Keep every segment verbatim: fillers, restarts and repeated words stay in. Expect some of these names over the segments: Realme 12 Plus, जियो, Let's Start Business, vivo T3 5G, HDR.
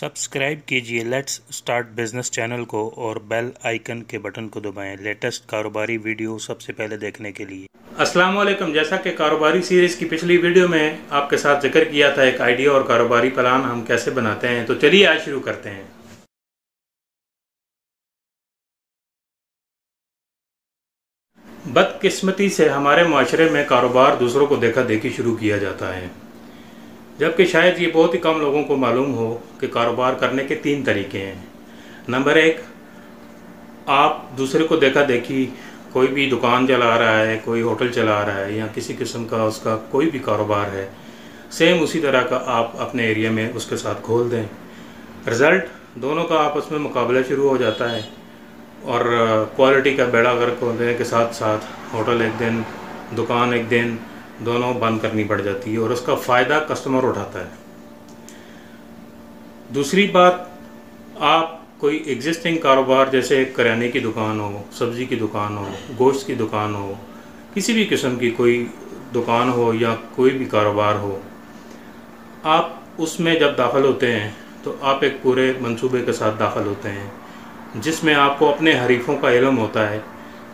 Subscribe कीजिए let's start business channel को और बेल आइकन के बटन को दबाएं लेटेस्ट कारोबारी वीडियो सबसे पहले देखने के लिए। अस्सलाम वालेकुम। जैसा कि कारोबारी सीरीज़ की पिछली वीडियो में आपके साथ जिक्र किया था, एक आइडिया और कारोबारी प्लान हम कैसे बनाते हैं, तो चलिए आज शुरू करते हैं। बदकिस्मती से हमारे माशरे में कारोबार दूसरों को देखा देखी शुरू किया जाता है, जबकि शायद ये बहुत ही कम लोगों को मालूम हो कि कारोबार करने के तीन तरीके हैं। नंबर एक, आप दूसरे को देखा देखी, कोई भी दुकान चला रहा है, कोई होटल चला रहा है या किसी किस्म का उसका कोई भी कारोबार है, सेम उसी तरह का आप अपने एरिया में उसके साथ खोल दें। रिज़ल्ट दोनों का आपस में मुकाबला शुरू हो जाता है और क्वालिटी का बेड़ा गर्क होने के साथ साथ होटल एक दिन, दुकान एक दिन, दोनों बंद करनी पड़ जाती है और उसका फ़ायदा कस्टमर उठाता है। दूसरी बात, आप कोई एग्जिस्टिंग कारोबार जैसे किराने की दुकान हो, सब्ज़ी की दुकान हो, गोश्त की दुकान हो, किसी भी किस्म की कोई दुकान हो या कोई भी कारोबार हो, आप उसमें जब दाखिल होते हैं तो आप एक पूरे मंसूबे के साथ दाखिल होते हैं, जिसमें आपको अपने हरीफों का इल्म होता है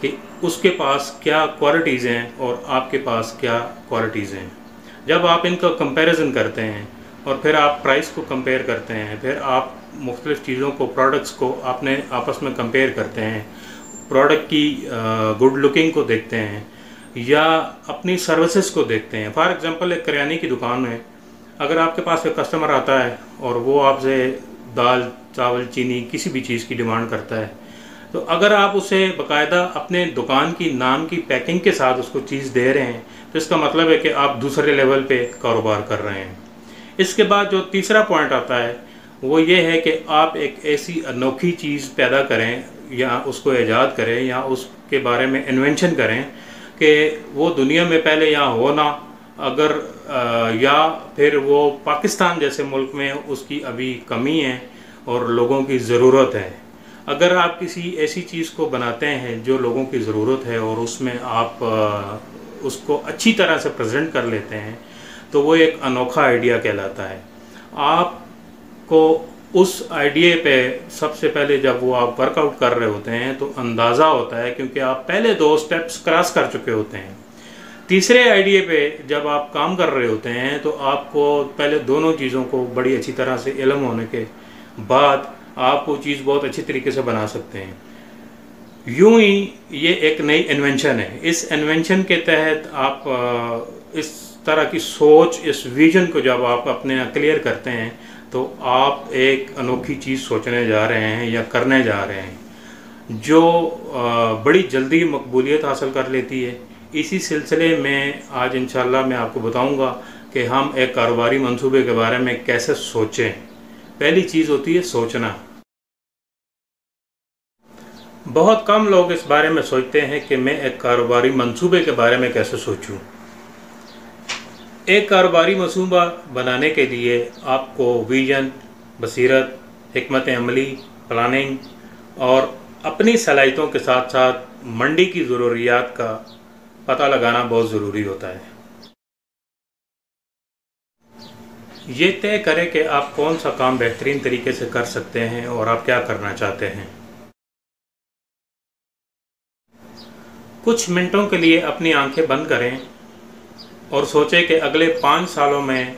कि उसके पास क्या क्वालिटीज़ हैं और आपके पास क्या क्वालिटीज़ हैं। जब आप इनका कंपैरिजन करते हैं और फिर आप प्राइस को कंपेयर करते हैं, फिर आप मुख्तलिफ़ चीज़ों को, प्रोडक्ट्स को आपने आपस में कंपेयर करते हैं, प्रोडक्ट की गुड लुकिंग को देखते हैं या अपनी सर्विसेज को देखते हैं। फॉर एग्ज़ाम्पल, एक किराने की दुकान में अगर आपके पास एक कस्टमर आता है और वो आपसे दाल, चावल, चीनी, किसी भी चीज़ की डिमांड करता है, तो अगर आप उसे बाकायदा अपने दुकान की नाम की पैकिंग के साथ उसको चीज़ दे रहे हैं, तो इसका मतलब है कि आप दूसरे लेवल पे कारोबार कर रहे हैं। इसके बाद जो तीसरा पॉइंट आता है वो ये है कि आप एक ऐसी अनोखी चीज़ पैदा करें या उसको ईजाद करें या उसके बारे में इन्वेंशन करें कि वो दुनिया में पहले यहाँ हो ना, अगर या फिर वो पाकिस्तान जैसे मुल्क में उसकी अभी कमी है और लोगों की ज़रूरत है। अगर आप किसी ऐसी चीज़ को बनाते हैं जो लोगों की ज़रूरत है और उसमें आप उसको अच्छी तरह से प्रेजेंट कर लेते हैं, तो वो एक अनोखा आइडिया कहलाता है। आपको उस आइडिया पे सबसे पहले जब वो आप वर्कआउट कर रहे होते हैं तो अंदाज़ा होता है, क्योंकि आप पहले दो स्टेप्स क्रॉस कर चुके होते हैं। तीसरे आइडिया पे जब आप काम कर रहे होते हैं तो आपको पहले दोनों चीज़ों को बड़ी अच्छी तरह से इल्म होने के बाद आप वो चीज़ बहुत अच्छी तरीके से बना सकते हैं। यूं ही ये एक नई इन्वेंशन है। इस इन्वेंशन के तहत आप इस तरह की सोच, इस विज़न को जब आप अपने क्लियर करते हैं तो आप एक अनोखी चीज़ सोचने जा रहे हैं या करने जा रहे हैं जो बड़ी जल्दी मकबूलियत हासिल कर लेती है। इसी सिलसिले में आज इंशाल्लाह मैं आपको बताऊंगा कि हम एक कारोबारी मंसूबे के बारे में कैसे सोचें। पहली चीज़ होती है सोचना। बहुत कम लोग इस बारे में सोचते हैं कि मैं एक कारोबारी मंसूबे के बारे में कैसे सोचूं। एक कारोबारी मंसूबा बनाने के लिए आपको विजन, बसीरत, हिकमत अमली, प्लानिंग और अपनी सलाहियतों के साथ साथ मंडी की ज़रूरियात का पता लगाना बहुत ज़रूरी होता है। ये तय करें कि आप कौन सा काम बेहतरीन तरीके से कर सकते हैं और आप क्या करना चाहते हैं। कुछ मिनटों के लिए अपनी आंखें बंद करें और सोचें कि अगले पाँच सालों में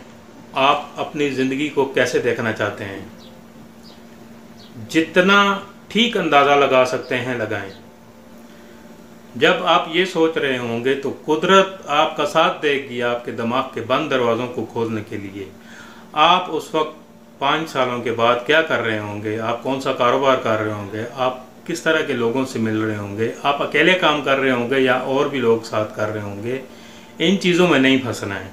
आप अपनी ज़िंदगी को कैसे देखना चाहते हैं। जितना ठीक अंदाज़ा लगा सकते हैं लगाएं। जब आप ये सोच रहे होंगे तो कुदरत आपका साथ देगी आपके दिमाग के बंद दरवाज़ों को खोलने के लिए। आप उस वक्त पाँच सालों के बाद क्या कर रहे होंगे, आप कौन सा कारोबार कर रहे होंगे, आप किस तरह के लोगों से मिल रहे होंगे, आप अकेले काम कर रहे होंगे या और भी लोग साथ कर रहे होंगे, इन चीज़ों में नहीं फंसना है।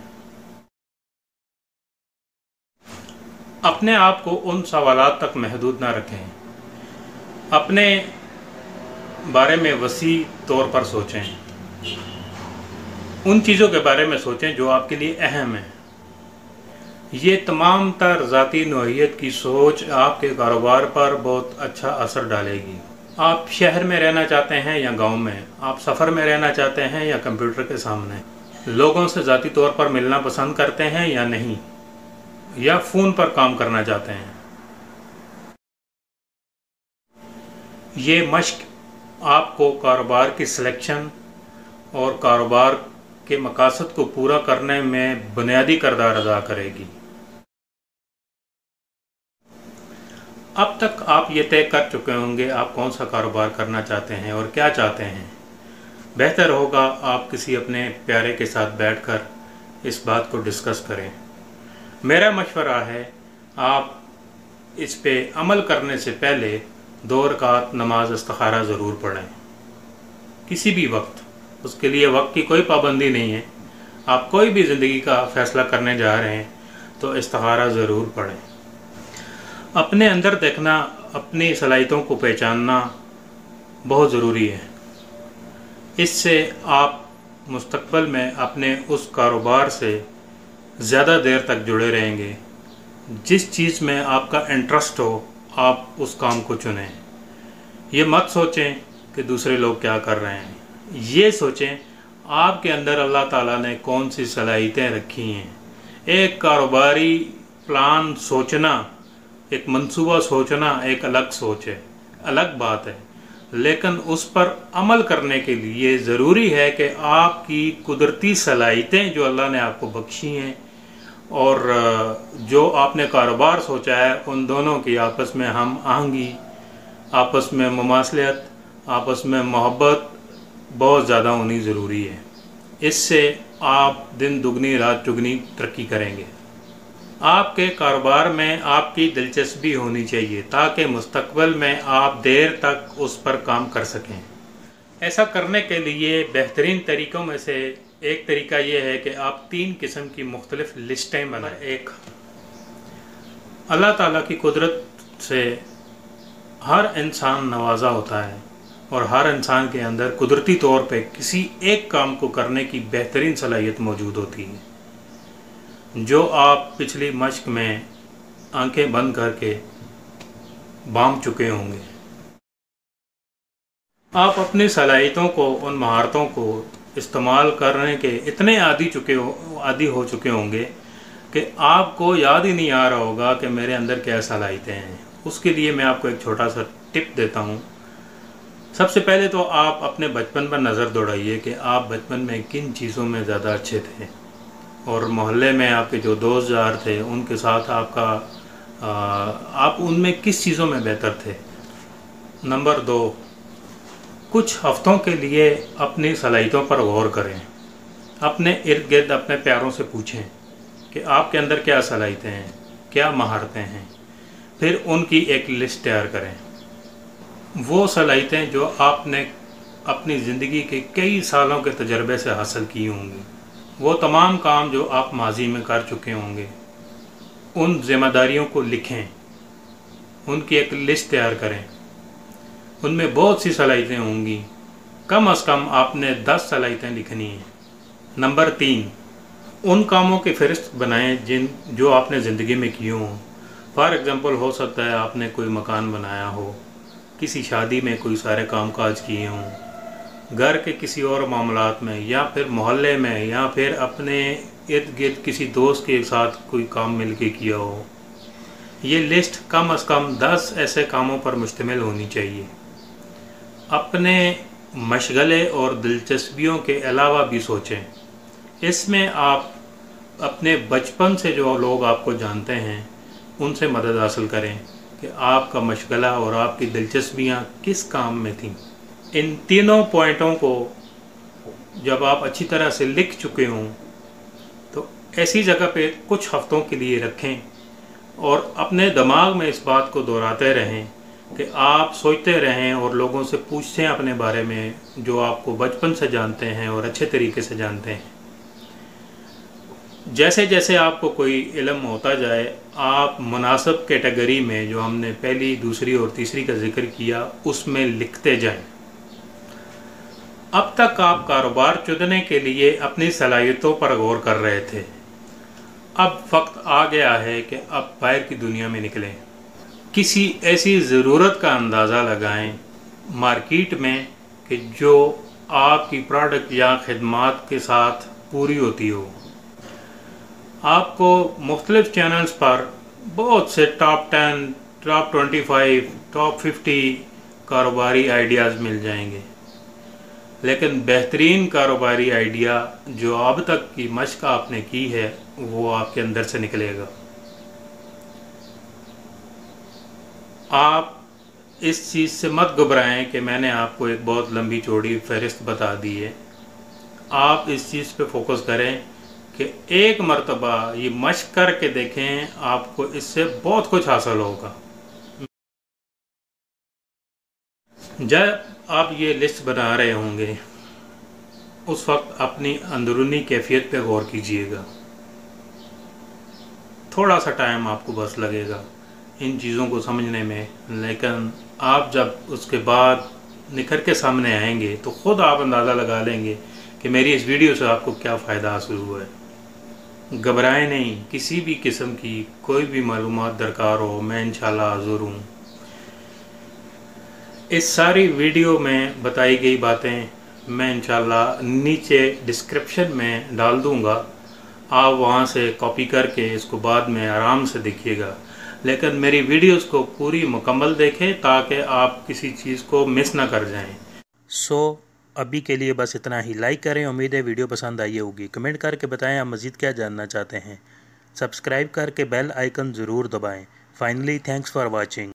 अपने आप को उन सवालात तक महदूद ना रखें। अपने बारे में वसी तौर पर सोचें। उन चीज़ों के बारे में सोचें जो आपके लिए अहम हैं। ये तमाम तर ज़ाती नौइयत की सोच आपके कारोबार पर बहुत अच्छा असर डालेगी। आप शहर में रहना चाहते हैं या गांव में, आप सफ़र में रहना चाहते हैं या कंप्यूटर के सामने, लोगों से ज़ाती तौर पर मिलना पसंद करते हैं या नहीं, या फ़ोन पर काम करना चाहते हैं। ये मश्क आपको कारोबार की सिलेक्शन और कारोबार के मकासद को पूरा करने में बुनियादी किरदार अदा करेगी। अब तक आप ये तय कर चुके होंगे आप कौन सा कारोबार करना चाहते हैं और क्या चाहते हैं। बेहतर होगा आप किसी अपने प्यारे के साथ बैठकर इस बात को डिस्कस करें। मेरा मशवरा है आप इस पे अमल करने से पहले दो रकात नमाज इस्तिखारा ज़रूर पढ़ें, किसी भी वक्त। उसके लिए वक्त की कोई पाबंदी नहीं है। आप कोई भी ज़िंदगी का फ़ैसला करने जा रहे हैं तो इस्तिखारा ज़रूर पढ़ें। अपने अंदर देखना, अपनी सलाहियतों को पहचानना बहुत ज़रूरी है। इससे आप मुस्तकबिल में अपने उस कारोबार से ज़्यादा देर तक जुड़े रहेंगे। जिस चीज़ में आपका इंटरेस्ट हो आप उस काम को चुनें। ये मत सोचें कि दूसरे लोग क्या कर रहे हैं, ये सोचें आपके अंदर अल्लाह ताला ने कौन सी सलाहियतें रखी हैं। एक कारोबारी प्लान सोचना, एक मंसूबा सोचना एक अलग सोच है, अलग बात है, लेकिन उस पर अमल करने के लिए ज़रूरी है कि आपकी कुदरती सलाहियतें जो अल्लाह ने आपको बख्शी हैं और जो आपने कारोबार सोचा है, उन दोनों की आपस में हम आहंगी, आपस में मुमासलत, आपस में मोहब्बत बहुत ज़्यादा होनी ज़रूरी है। इससे आप दिन दुगनी रात चुगनी तरक्की करेंगे। आपके कारोबार में आपकी दिलचस्पी होनी चाहिए ताकि मुस्तकबिल में आप देर तक उस पर काम कर सकें। ऐसा करने के लिए बेहतरीन तरीक़ों में से एक तरीका यह है कि आप तीन किस्म की मुख्तलिफ़ लिस्टें बनाएं। एक, अल्लाह ताला की कुदरत से हर इंसान नवाजा होता है और हर इंसान के अंदर कुदरती तौर पे किसी एक काम को करने की बेहतरीन सलाहियत मौजूद होती है। जो आप पिछली मश्क में आंखें बंद करके बाम चुके होंगे। आप अपनी सलाहियतों को, उन महारतों को इस्तेमाल करने के इतने आदी चुके हो आदी हो चुके होंगे कि आपको याद ही नहीं आ रहा होगा कि मेरे अंदर क्या सलाहियतें हैं। उसके लिए मैं आपको एक छोटा सा टिप देता हूँ। सबसे पहले तो आप अपने बचपन पर नज़र दौड़ाइए कि आप बचपन में किन चीज़ों में ज़्यादा अच्छे थे और मोहल्ले में आपके जो दोस्त यार थे उनके साथ आपका आ, आप उनमें किस चीज़ों में बेहतर थे। नंबर दो, कुछ हफ़्तों के लिए अपनी सलाहियतों पर गौर करें। अपने इर्द गिर्द अपने प्यारों से पूछें कि आपके अंदर क्या सलाहियतें हैं, क्या महारतें हैं। फिर उनकी एक लिस्ट तैयार करें, वो सलाहियतें जो आपने अपनी ज़िंदगी के कई सालों के तजर्बे से हासिल की होंगी, वो तमाम काम जो आप माजी में कर चुके होंगे। उन जिम्मेदारियों को लिखें, उनकी एक लिस्ट तैयार करें। उनमें बहुत सी सलाहियतें होंगी, कम से कम आपने दस सलाहियतें लिखनी हैं। नंबर तीन, उन कामों की फ़हरिस्त बनाएं जिन जो आपने ज़िंदगी में किए हों। फॉर एग्ज़ाम्पल, हो सकता है आपने कोई मकान बनाया हो, किसी शादी में कोई सारे काम काज किए हों, घर के किसी और मामलात में, या फिर मोहल्ले में, या फिर अपने इर्द गिर्द किसी दोस्त के साथ कोई काम मिल के किया हो। ये लिस्ट कम अज़ कम दस ऐसे कामों पर मुश्तमिल होनी चाहिए। अपने मशगले और दिलचस्पियों के अलावा भी सोचें। इसमें आप अपने बचपन से जो लोग आपको जानते हैं उनसे मदद हासिल करें कि आपका मशगला और आपकी दिलचस्पियाँ किस काम में थीं। इन तीनों पॉइंटों को जब आप अच्छी तरह से लिख चुके हों तो ऐसी जगह पे कुछ हफ़्तों के लिए रखें और अपने दिमाग में इस बात को दोहराते रहें कि आप सोचते रहें और लोगों से पूछते हैं अपने बारे में जो आपको बचपन से जानते हैं और अच्छे तरीके से जानते हैं। जैसे जैसे आपको कोई इल्म होता जाए आप मुनासिब कैटेगरी में, जो हमने पहली, दूसरी और तीसरी का जिक्र किया, उसमें लिखते जाएं। अब तक आप कारोबार चुनने के लिए अपनी सलाहियतों पर गौर कर रहे थे। अब वक्त आ गया है कि आप बाहर की दुनिया में निकलें, किसी ऐसी ज़रूरत का अंदाज़ा लगाएं मार्केट में कि जो आपकी प्रोडक्ट या खिदमात के साथ पूरी होती हो। आपको मुख्तलिफ़ चैनल्स पर बहुत से top ten, top twenty five, top fifty कारोबारी आइडियाज़ मिल जाएंगे। लेकिन बेहतरीन कारोबारी आइडिया जो अब तक की मशक़ आपने की है वो आपके अंदर से निकलेगा। आप इस चीज़ से मत घबराएं कि मैंने आपको एक बहुत लंबी चौड़ी फहरिस्त बता दी है। आप इस चीज़ पे फोकस करें कि एक मरतबा ये मशक़ करके देखें, आपको इससे बहुत कुछ हासिल होगा। जब आप ये लिस्ट बना रहे होंगे उस वक्त अपनी अंदरूनी कैफियत पे गौर कीजिएगा। थोड़ा सा टाइम आपको बस लगेगा इन चीज़ों को समझने में, लेकिन आप जब उसके बाद निखर के सामने आएंगे तो ख़ुद आप अंदाज़ा लगा लेंगे कि मेरी इस वीडियो से आपको क्या फ़ायदा हासिल हुआ है। घबराएं नहीं, किसी भी किस्म की कोई भी मालूमात दरकार हो मैं इंशाल्लाह हाज़िर हूँ। इस सारी वीडियो में बताई गई बातें मैं इंशाल्लाह नीचे डिस्क्रिप्शन में डाल दूँगा, आप वहाँ से कॉपी करके इसको बाद में आराम से देखिएगा। लेकिन मेरी वीडियोस को पूरी मुकम्मल देखें ताकि आप किसी चीज़ को मिस ना कर जाएं। सो अभी के लिए बस इतना ही। लाइक करें, उम्मीद है वीडियो पसंद आई होगी। कमेंट करके बताएं आप मज़ीद क्या जानना चाहते हैं। सब्सक्राइब करके बेल आइकन ज़रूर दबाएँ। Finally thanks for watching.